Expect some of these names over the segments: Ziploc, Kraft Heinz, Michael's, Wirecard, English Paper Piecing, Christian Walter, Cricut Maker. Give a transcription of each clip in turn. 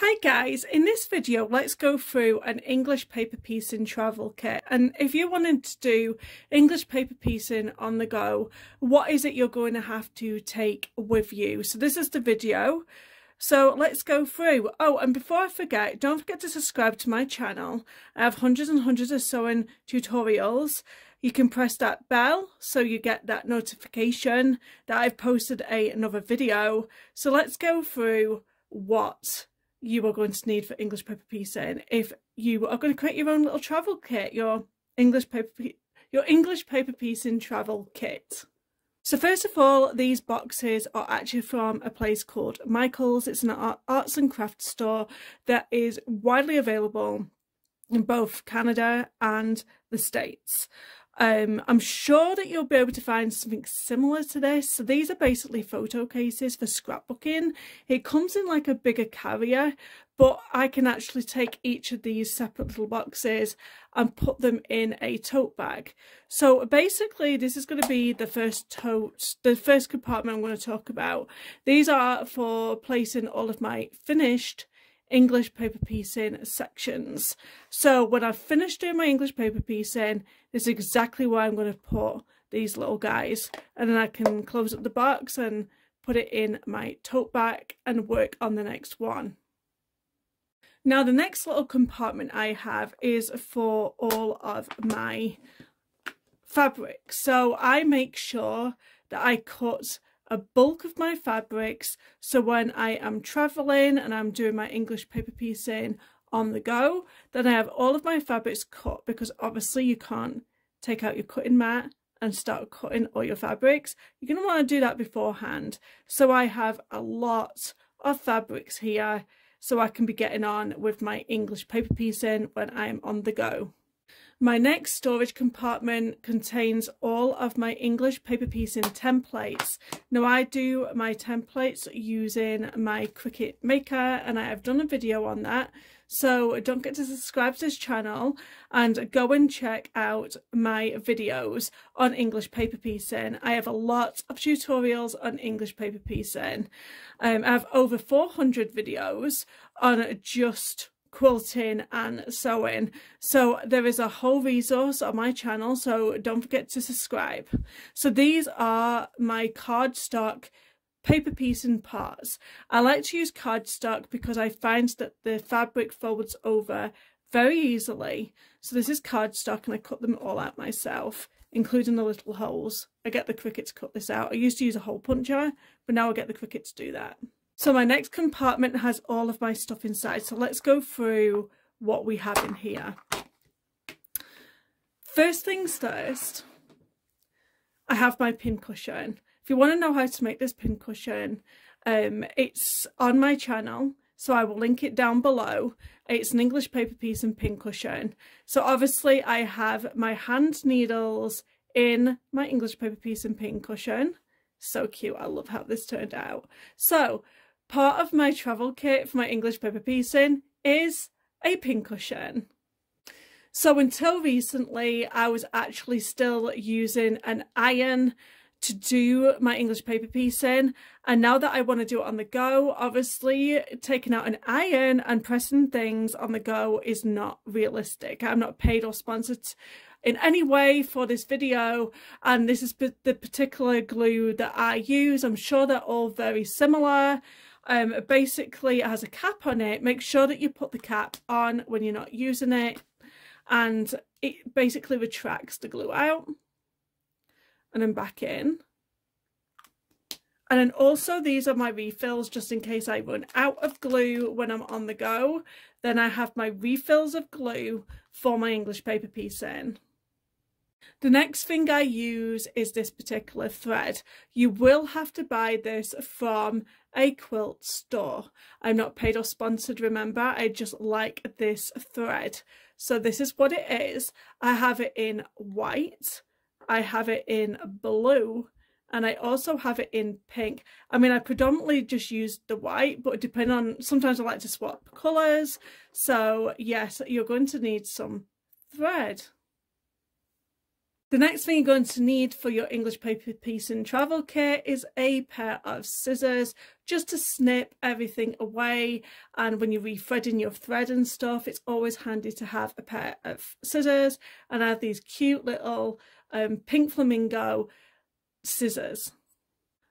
Hi guys, in this video let's go through an English paper piecing travel kit. And if you're wanting to do English paper piecing on the go, what is it you're going to have to take with you? So this is the video. So let's go through. Oh, and before I forget, don't forget to subscribe to my channel. I have hundreds and hundreds of sewing tutorials. You can press that bell so you get that notification that I've posted another video. So let's go through what you are going to need for English paper piecing if you are going to create your own little travel kit, your English paper piecing travel kit. So first of all, these boxes are actually from a place called Michael's. It's an arts and crafts store that is widely available in both Canada and the States. I'm sure that you'll be able to find something similar to this. So these are basically photo cases for scrapbooking. It comes in like a bigger carrier, but I can actually take each of these separate little boxes and put them in a tote bag. So basically this is going to be the first tote, the first compartment I'm going to talk about. These are for placing all of my finished English paper piecing sections. So when I've finished doing my English paper piecing, this is exactly where I'm going to put these little guys, and then I can close up the box and put it in my tote bag and work on the next one. Now the next little compartment I have is for all of my fabric. So I make sure that I cut a bulk of my fabrics, so when I am traveling and I'm doing my English paper piecing on the go, then I have all of my fabrics cut, because obviously you can't take out your cutting mat and start cutting all your fabrics. You're going to want to do that beforehand. So I have a lot of fabrics here so I can be getting on with my English paper piecing when I'm on the go. My next storage compartment contains all of my English paper piecing templates. Now I do my templates using my Cricut Maker, and I have done a video on that. So don't forget to subscribe to this channel and go and check out my videos on English paper piecing. I have a lot of tutorials on English paper piecing. I have over 400 videos on just quilting and sewing, so there is a whole resource on my channel, so don't forget to subscribe. So these are my cardstock paper piecing parts. I like to use cardstock because I find that the fabric folds over very easily. So this is cardstock, and I cut them all out myself, including the little holes. I get the Cricut to cut this out. I used to use a hole puncher, but now I get the Cricut to do that. So my next compartment has all of my stuff inside. So let's go through what we have in here. First things first, I have my pin cushion. If you want to know how to make this pin cushion, it's on my channel, so I will link it down below. It's an English paper piece and pin cushion. So obviously I have my hand needles in my English paper piece and pin cushion. So cute. I love how this turned out. So part of my travel kit for my English paper piecing is a pincushion. So until recently, I was actually still using an iron to do my English paper piecing, and now that I want to do it on the go, obviously taking out an iron and pressing things on the go is not realistic. I'm not paid or sponsored in any way for this video, and this is the particular glue that I use. I'm sure they're all very similar. Basically it has a cap on it. Make sure that you put the cap on when you're not using it, and it basically retracts the glue out and then back in. And then also these are my refills, just in case I run out of glue when I'm on the go. Then I have my refills of glue for my English paper piecing. The next thing I use is this particular thread. You will have to buy this from a quilt store. I'm not paid or sponsored, remember, I just like this thread. So this is what it is. I have it in white, I have it in blue, and I also have it in pink. I mean, I predominantly just used the white, but depending on, sometimes I like to swap colours. So yes, you're going to need some thread. The next thing you're going to need for your English paper piecing travel kit is a pair of scissors, just to snip everything away. And when you're re-threading your thread and stuff, it's always handy to have a pair of scissors. And I have these cute little pink flamingo scissors.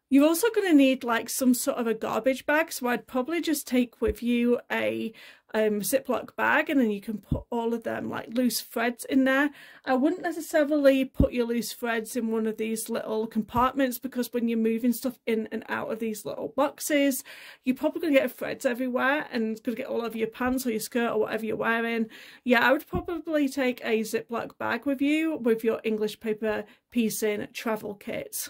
You're also going to need like some sort of a garbage bag, so I'd probably just take with you a Ziploc bag, and then you can put all of them like loose threads in there. I wouldn't necessarily put your loose threads in one of these little compartments, because when you're moving stuff in and out of these little boxes, you're probably going to get threads everywhere and it's going to get all over your pants or your skirt or whatever you're wearing. Yeah, I would probably take a Ziploc bag with you with your English paper piecing travel kit.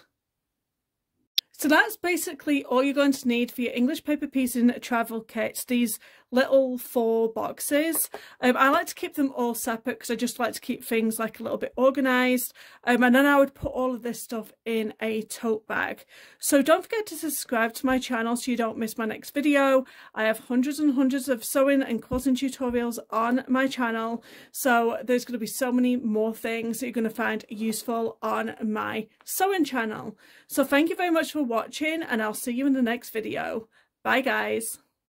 So that's basically all you're going to need for your English paper piecing travel kits, these little 4 boxes. I like to keep them all separate because I just like to keep things like a little bit organised. And then I would put all of this stuff in a tote bag. So don't forget to subscribe to my channel so you don't miss my next video. I have hundreds and hundreds of sewing and quilting tutorials on my channel. So there's going to be so many more things that you're going to find useful on my sewing channel. So thank you very much for watching, and I'll see you in the next video. Bye guys.